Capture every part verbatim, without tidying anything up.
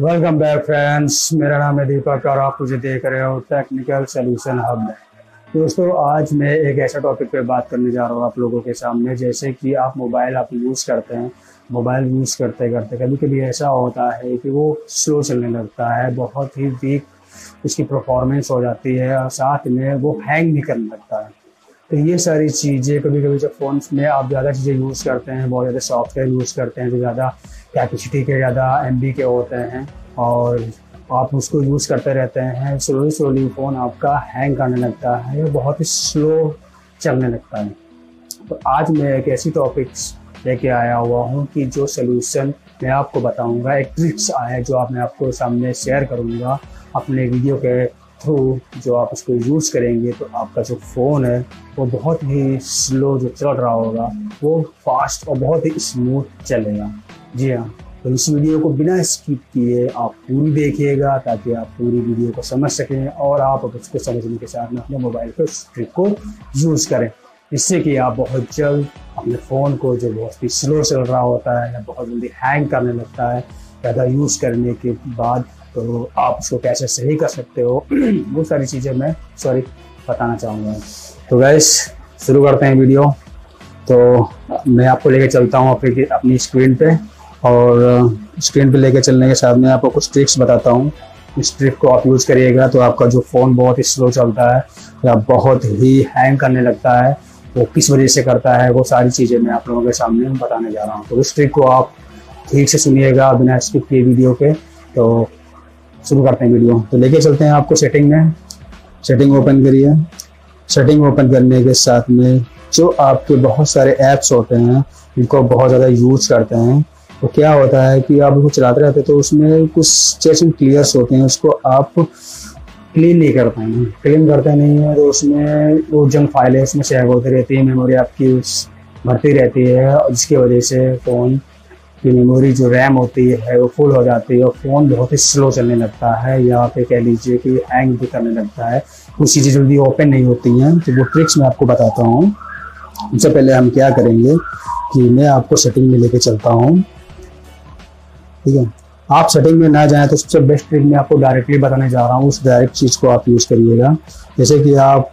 Welcome back friends, मेरा नाम है दीपक कौर। आप मुझे देख रहे हो टेक्निकल सोल्यूशन हब में। दोस्तों, आज मैं एक ऐसा टॉपिक पे बात करने जा रहा हूँ आप लोगों के सामने, जैसे कि आप मोबाइल आप यूज़ करते हैं। मोबाइल यूज़ करते करते कभी कभी ऐसा होता है कि वो स्लो चलने लगता है, बहुत ही वीक उसकी परफॉर्मेंस हो जाती है और साथ में वो हैंग भी करने लगता है। तो ये सारी चीज़ें कभी कभी जब फ़ोन में आप ज़्यादा चीज़ें यूज़ करते हैं, बहुत ज़्यादा सॉफ्टवेयर यूज़ करते हैं जो ज़्यादा कैपेसिटी के, ज़्यादा एमबी के होते हैं और आप उसको यूज़ करते रहते हैं, स्लोली स्लोली फ़ोन आपका हैंग करने लगता है, बहुत ही स्लो चलने लगता है। तो आज मैं एक ऐसी टॉपिक्स लेके आया हुआ हूँ कि जो सोल्यूशन मैं आपको बताऊँगा, एक ट्रिक्स आया जो आप मैं आपको सामने शेयर करूँगा अपने वीडियो के थ्रू। जो आप उसको यूज़ करेंगे तो आपका जो फ़ोन है वो बहुत ही स्लो जो चल रहा होगा वो फास्ट और बहुत ही स्मूथ चलेगा। जी हाँ, तो इस वीडियो को बिना स्किप किए आप पूरी देखिएगा ताकि आप पूरी वीडियो को समझ सकें और आप उसको समझने के साथ में अपने मोबाइल पर उस ट्रिक को यूज़ करें, इससे कि आप बहुत जल्द अपने फ़ोन को जो बहुत ही स्लो चल रहा होता है या बहुत जल्दी हैंग करने लगता है ज़्यादा यूज़ करने के बाद, तो आप उसको कैसे सही कर सकते हो वो सारी चीज़ें मैं सॉरी बताना चाहूँगा। तो गाइस, शुरू करते हैं वीडियो। तो मैं आपको लेके चलता हूँ अपनी अपनी स्क्रीन पे, और स्क्रीन पे लेके चलने के साथ में आपको कुछ ट्रिक्स बताता हूँ। इस ट्रिक को आप यूज़ करिएगा तो आपका जो फ़ोन बहुत ही स्लो चलता है या बहुत ही हैंग करने लगता है वो किस वजह से करता है, वो सारी चीज़ें मैं आप लोगों के सामने बताने जा रहा हूँ। तो उस ट्रिक को आप ठीक से सुनिएगा बिना स्किप किए वीडियो के। तो शुरू करते हैं वीडियो। तो लेके चलते हैं आपको सेटिंग में। सेटिंग ओपन करिए। सेटिंग ओपन करने के साथ में जो आपके बहुत सारे ऐप्स होते हैं इनको बहुत ज़्यादा यूज़ करते हैं, तो क्या होता है कि आप उसको चलाते रहते हैं तो उसमें कुछ चेकिंग क्लियर्स होते हैं, उसको आप क्लीन नहीं कर पाएंगे। क्लीन करते नहीं है तो उसमें वो जंक फाइलें उसमें सेव होती रहती है, मेमोरी आपकी भरती रहती है, जिसकी वजह से फ़ोन कि मेमोरी जो रैम होती है वो फुल हो जाती है और फ़ोन बहुत ही स्लो चलने लगता है या फिर कह लीजिए कि हैंग भी करने लगता है, कुछ चीज़ें जल्दी ओपन नहीं होती हैं। तो वो ट्रिक्स मैं आपको बताता हूँ। उससे पहले हम क्या करेंगे कि मैं आपको सेटिंग में लेके चलता हूँ, ठीक है। आप सेटिंग में ना जाएँ तो सबसे बेस्ट ट्रिक मैं आपको डायरेक्टली बताने जा रहा हूँ, उस डायरेक्ट चीज़ को आप यूज़ करिएगा। जैसे कि आप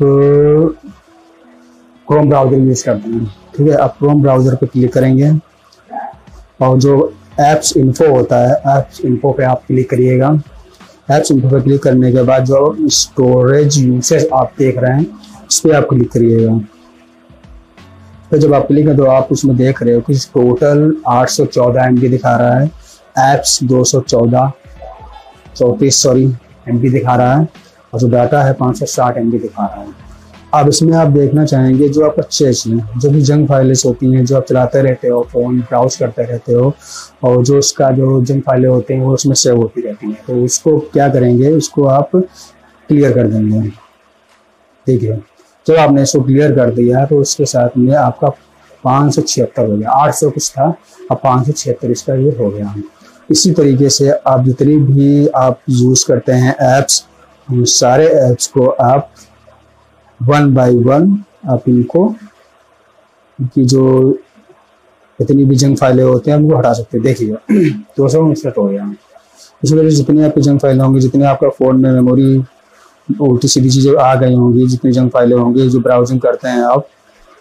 क्रोम ब्राउज़र यूज़ करते हैं, ठीक है। आप क्रोम ब्राउज़र पर क्लिक करेंगे और जो एप्स इन्फो होता है एप्स इन्फो पे आप क्लिक करिएगा। एप्स इन्फो पे क्लिक करने के बाद जो स्टोरेज यूसेज आप देख रहे हैं उस पर आप क्लिक करिएगा। तो जब आप क्लिक करें तो आप उसमें देख रहे हो कि टोटल आठ सौ चौदह एमबी दिखा रहा है, एप्स दो सौ चौदह चौंतीस सॉरी एमबी दिखा रहा है और जो डाटा है पाँच सौ साठ एमबी दिखा रहा है। अब इसमें आप देखना चाहेंगे जो आपका चेज है, जो भी जंक फाइल्स होती हैं जो आप चलाते रहते हो, फ़ोन ब्राउज करते रहते हो और जो उसका जो जंक फाइलें होती हैं वो उसमें सेव होती रहती हैं, तो उसको क्या करेंगे, उसको आप क्लियर कर देंगे, ठीक है। जब आपने इसको क्लियर कर दिया तो उसके साथ में आपका पाँच सौ छिहत्तर हो गया, आठ सौ कुछ था अब पाँच सौ छिहत्तर इसका ये हो गया। इसी तरीके से आप जितनी भी आप यूज़ करते हैं ऐप्स, उन सारे ऐप्स को आप वन बाय वन आप इनको की जो इतनी भी जंक फाइलें होते हैं उनको हटा सकते हैं। देखिए, दो सौ उनसठ हो गया। इस वजह से जितनी आपकी जंक फाइलें होंगी, जितने आपका फ़ोन में मेमोरी उल्टी सीधी चीज़ें आ गई होंगी, जितनी जंक फाइलें होंगी जो ब्राउजिंग करते हैं आप,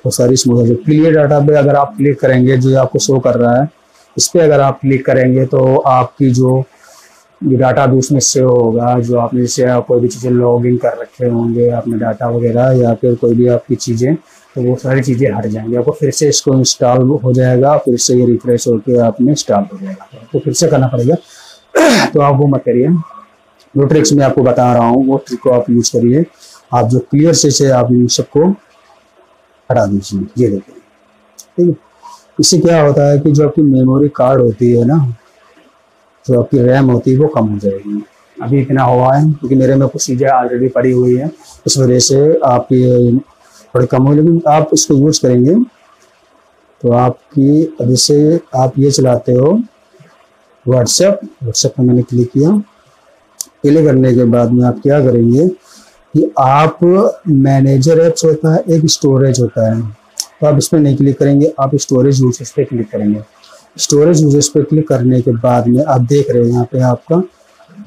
वो सारी स्मूथ है। क्लियर डाटा पे अगर आप क्लिक करेंगे जो आपको शो कर रहा है इस पर अगर आप क्लिक करेंगे तो आपकी जो ये डाटा भी उसमें सेव होगा, जो आपने जैसे आप कोई भी चीज़ें लॉग इन कर रखे होंगे आपने डाटा वगैरह या फिर कोई भी आपकी चीज़ें, तो वो सारी चीज़ें हट जाएंगी। आपको फिर से इसको इंस्टॉल हो जाएगा, फिर से ये रिफ्रेश होकर आपने इंस्टॉल हो जाएगा, तो फिर से करना पड़ेगा। तो आप वो मत करिए, वो ट्रिक्स मैं आपको बता रहा हूँ, वो ट्रिक को आप यूज़ करिए। आप जो क्लियर से से आप इन सबको हटा दीजिए, ये देखिए, ठीक है। इससे क्या होता है कि जो आपकी मेमोरी कार्ड होती है ना, जो तो आपकी रैम होती है वो कम हो जाएगी। अभी इतना हुआ है क्योंकि मेरे में कुछ चीज़ें ऑलरेडी पड़ी हुई है, इस वजह से आपकी थोड़ी कम हो, लेकिन आप इसको यूज़ करेंगे तो आपकी, जैसे आप ये चलाते हो व्हाट्सएप, व्हाट्सएप पर मैंने क्लिक किया। क्लिक करने के बाद में आप क्या करेंगे कि आप मैनेजर ऐप्स होता है, एक स्टोरेज होता है, तो आप इस पर नहीं क्लिक करेंगे, आप स्टोरेज यूसेज पर क्लिक करेंगे। स्टोरेज मुझे इस पर क्लिक करने के बाद में आप देख रहे हैं यहाँ पे आपका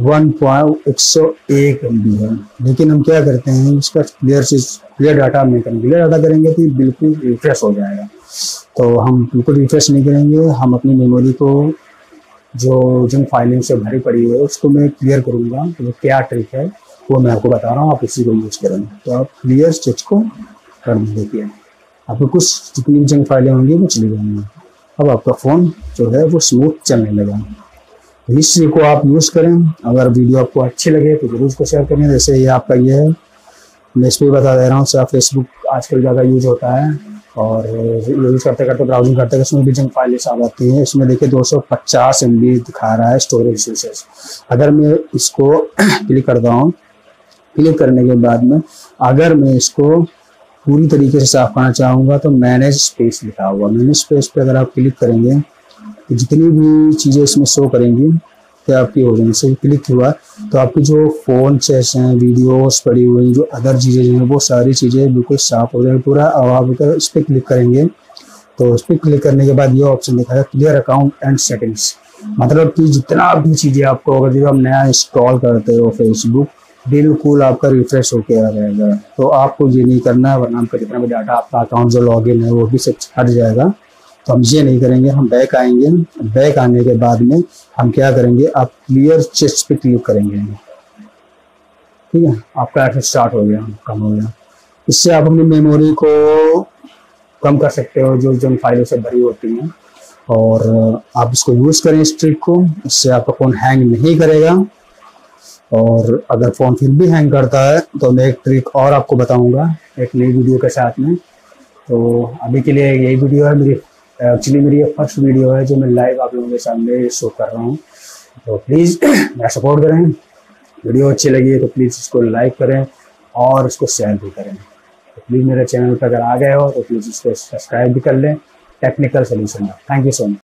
वन पॉइंट एक सौ एक एम बी है। लेकिन हम क्या करते हैं इसका क्लियर चीज क्लियर डाटा में करेंगे, क्लियर डाटा करेंगे तो बिल्कुल रिफ्रेश हो जाएगा, तो हम बिल्कुल रिफ्रेश नहीं करेंगे। हम अपनी मेमोरी को जो जिन फाइलिंग से भरी पड़ी है उसको मैं क्लियर करूँगा, तो क्या ट्रिक है वो मैं आपको बता रहा हूँ, आप इसी को यूज करेंगे। तो आप क्लियर चीज को कर देखिए, आपको कुछ जितनी जंग फाइलें होंगी वो चली जाएंगी। अब आपका फ़ोन जो है वो स्मूथ चलने लगा। हिस्ट्री को आप यूज़ करें, अगर वीडियो आपको अच्छी लगे तो जरूर उसको शेयर करें। जैसे ये आपका ये है, मैं इस पर बता दे रहा हूँ, सिर्फ फेसबुक आजकल ज़्यादा यूज़ होता है और यूज़ करते करते ब्राउजिंग करते उसमें भी जंग फाइलें आ जाती हैं। इसमें देखिए दो सौ पचास एम बी दिखा रहा है स्टोरेज यूसेज। अगर मैं इसको क्लिक करता हूँ, क्लिक करने के बाद में अगर मैं इसको पूरी तरीके से साफ करना चाहूँगा तो मैनेज स्पेस लिखा हुआ, मैनेज स्पेस पे अगर आप क्लिक करेंगे तो जितनी भी चीज़ें इसमें शो करेंगी तो आपकी हो जाएंगी। से क्लिक हुआ तो आपकी जो फ़ोन चेस हैं, वीडियोस पड़ी हुई, जो अदर चीज़ें जो हैं वो सारी चीज़ें बिल्कुल साफ हो जाएगी पूरा। और आप अगर इस पर क्लिक करेंगे तो इस पर क्लिक करने के बाद ये ऑप्शन दिखा है क्लियर अकाउंट एंड सेटिंग्स, मतलब कि जितना भी चीज़ें आपको अगर जब आप नया इंस्टॉल करते हो फेसबुक बिल्कुल आपका रिफ्रेश होके आ जाएगा। तो आपको ये नहीं करना है, वरना आपका जितना भी डाटा आपका अकाउंट जो लॉगिन है वो भी सब हट जाएगा। तो हम ये नहीं करेंगे, हम बैक आएंगे। बैक आने के बाद में हम क्या करेंगे, आप क्लियर चेस्ट पे क्लिक करेंगे, ठीक है, आपका एक्सेस स्टार्ट हो गया, कम हो गया। इससे आप अपनी मेमोरी को कम कर सकते हो जो जिन फाइलों से भरी होती हैं, और आप इसको यूज़ करें इस ट्रिक को। इससे आपका फ़ोन हैंग नहीं करेगा, और अगर फ़ोन फिर भी हैंग करता है तो मैं एक ट्रिक और आपको बताऊंगा एक नई वीडियो के साथ में। तो अभी के लिए यही वीडियो है, मेरी एक्चुअली मेरी ये फर्स्ट वीडियो है जो मैं लाइव आप लोगों के सामने शो कर रहा हूँ। तो प्लीज़ मेरा सपोर्ट करें, वीडियो अच्छी लगी है तो प्लीज़ इसको लाइक करें और इसको शेयर भी करें। तो प्लीज़ मेरे चैनल पर अगर आ गए हो तो प्लीज़ इसको सब्सक्राइब भी कर लें, टेक्निकल सोल्यूशन है। Thank you so much.